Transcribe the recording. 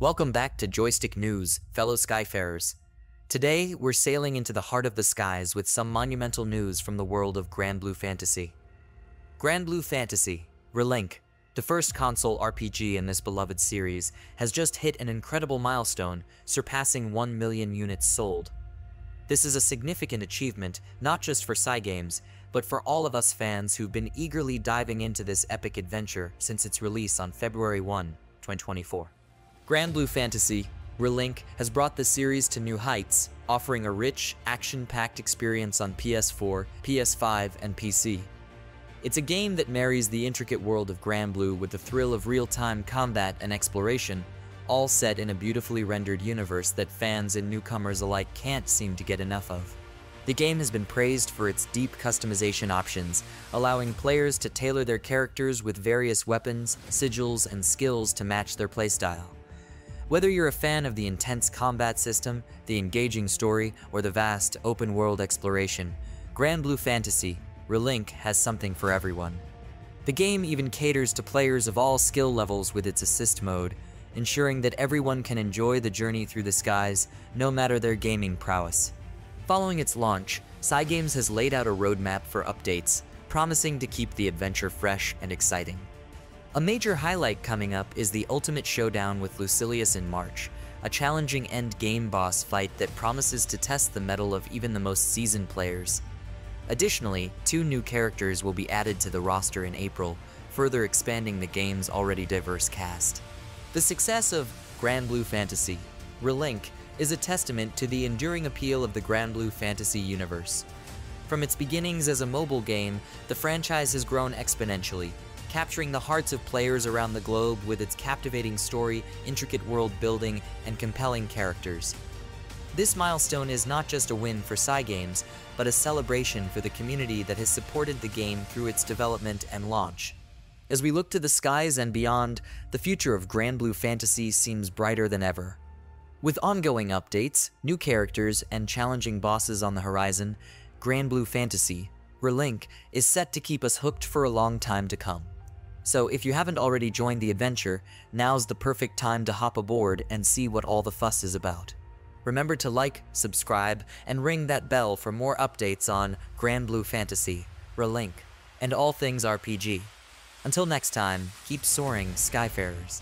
Welcome back to Joystick News, fellow Skyfarers. Today, we're sailing into the heart of the skies with some monumental news from the world of Granblue Fantasy. Granblue Fantasy: Relink, the first console RPG in this beloved series, has just hit an incredible milestone, surpassing 1 million units sold. This is a significant achievement, not just for Cygames, but for all of us fans who've been eagerly diving into this epic adventure since its release on February 1, 2024. Granblue Fantasy: Relink has brought the series to new heights, offering a rich, action-packed experience on PS4, PS5, and PC. It's a game that marries the intricate world of Granblue with the thrill of real-time combat and exploration, all set in a beautifully rendered universe that fans and newcomers alike can't seem to get enough of. The game has been praised for its deep customization options, allowing players to tailor their characters with various weapons, sigils, and skills to match their playstyle. Whether you're a fan of the intense combat system, the engaging story, or the vast open-world exploration, Granblue Fantasy: Relink has something for everyone. The game even caters to players of all skill levels with its assist mode, ensuring that everyone can enjoy the journey through the skies, no matter their gaming prowess. Following its launch, Cygames has laid out a roadmap for updates, promising to keep the adventure fresh and exciting. A major highlight coming up is the ultimate showdown with Lucilius in March, a challenging end-game boss fight that promises to test the mettle of even the most seasoned players. Additionally, 2 new characters will be added to the roster in April, further expanding the game's already diverse cast. The success of Granblue Fantasy: Relink is a testament to the enduring appeal of the Granblue Fantasy universe. From its beginnings as a mobile game, the franchise has grown exponentially, capturing the hearts of players around the globe with its captivating story, intricate world building, and compelling characters. This milestone is not just a win for Cygames, but a celebration for the community that has supported the game through its development and launch. As we look to the skies and beyond, the future of Granblue Fantasy seems brighter than ever. With ongoing updates, new characters, and challenging bosses on the horizon, Granblue Fantasy: Relink is set to keep us hooked for a long time to come. So if you haven't already joined the adventure, now's the perfect time to hop aboard and see what all the fuss is about. Remember to like, subscribe, and ring that bell for more updates on Granblue Fantasy: Relink and all things RPG. Until next time, keep soaring, Skyfarers.